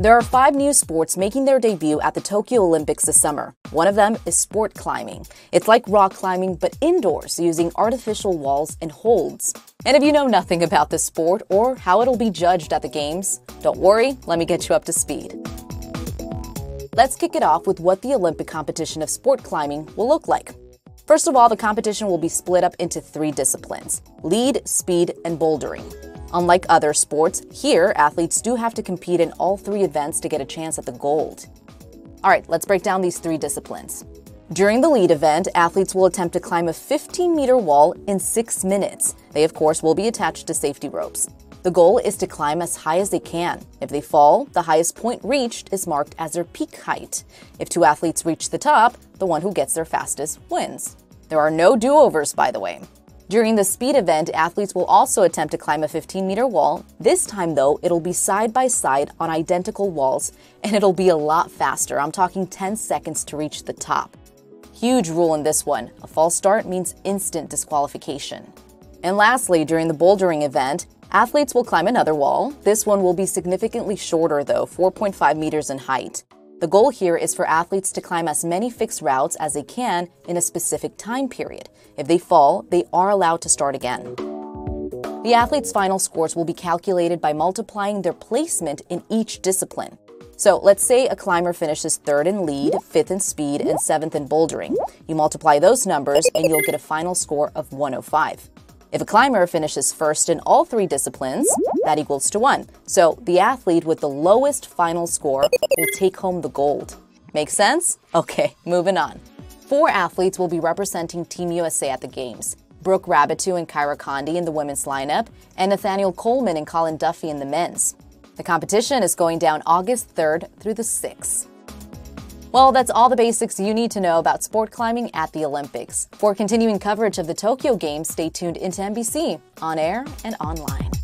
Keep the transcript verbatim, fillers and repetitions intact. There are five new sports making their debut at the Tokyo Olympics this summer. One of them is sport climbing. It's like rock climbing, but indoors, using artificial walls and holds. And if you know nothing about this sport or how it'll be judged at the games, don't worry, let me get you up to speed. Let's kick it off with what the Olympic competition of sport climbing will look like. First of all, the competition will be split up into three disciplines: lead, speed, and bouldering. Unlike other sports, here, athletes do have to compete in all three events to get a chance at the gold. All right, let's break down these three disciplines. During the lead event, athletes will attempt to climb a fifteen meter wall in six minutes. They, of course, will be attached to safety ropes. The goal is to climb as high as they can. If they fall, the highest point reached is marked as their peak height. If two athletes reach the top, the one who gets there fastest wins. There are no do-overs, by the way. During the speed event, athletes will also attempt to climb a fifteen meter wall. This time, though, it'll be side by side on identical walls, and it'll be a lot faster. I'm talking ten seconds to reach the top. Huge rule in this one. A false start means instant disqualification. And lastly, during the bouldering event, athletes will climb another wall. This one will be significantly shorter, though, four point five meters in height. The goal here is for athletes to climb as many fixed routes as they can in a specific time period. If they fall, they are allowed to start again. The athletes' final scores will be calculated by multiplying their placement in each discipline. So let's say a climber finishes third in lead, fifth in speed, and seventh in bouldering. You multiply those numbers and you'll get a final score of one oh five. If a climber finishes first in all three disciplines, that equals to one. So the athlete with the lowest final score will take home the gold. Make sense? Okay, moving on. Four athletes will be representing Team U S A at the Games. Brooke Rabatou and Kyra Kondi in the women's lineup, and Nathaniel Coleman and Colin Duffy in the men's. The competition is going down August third through the sixth. Well, that's all the basics you need to know about sport climbing at the Olympics. For continuing coverage of the Tokyo Games, stay tuned into N B C, on air and online.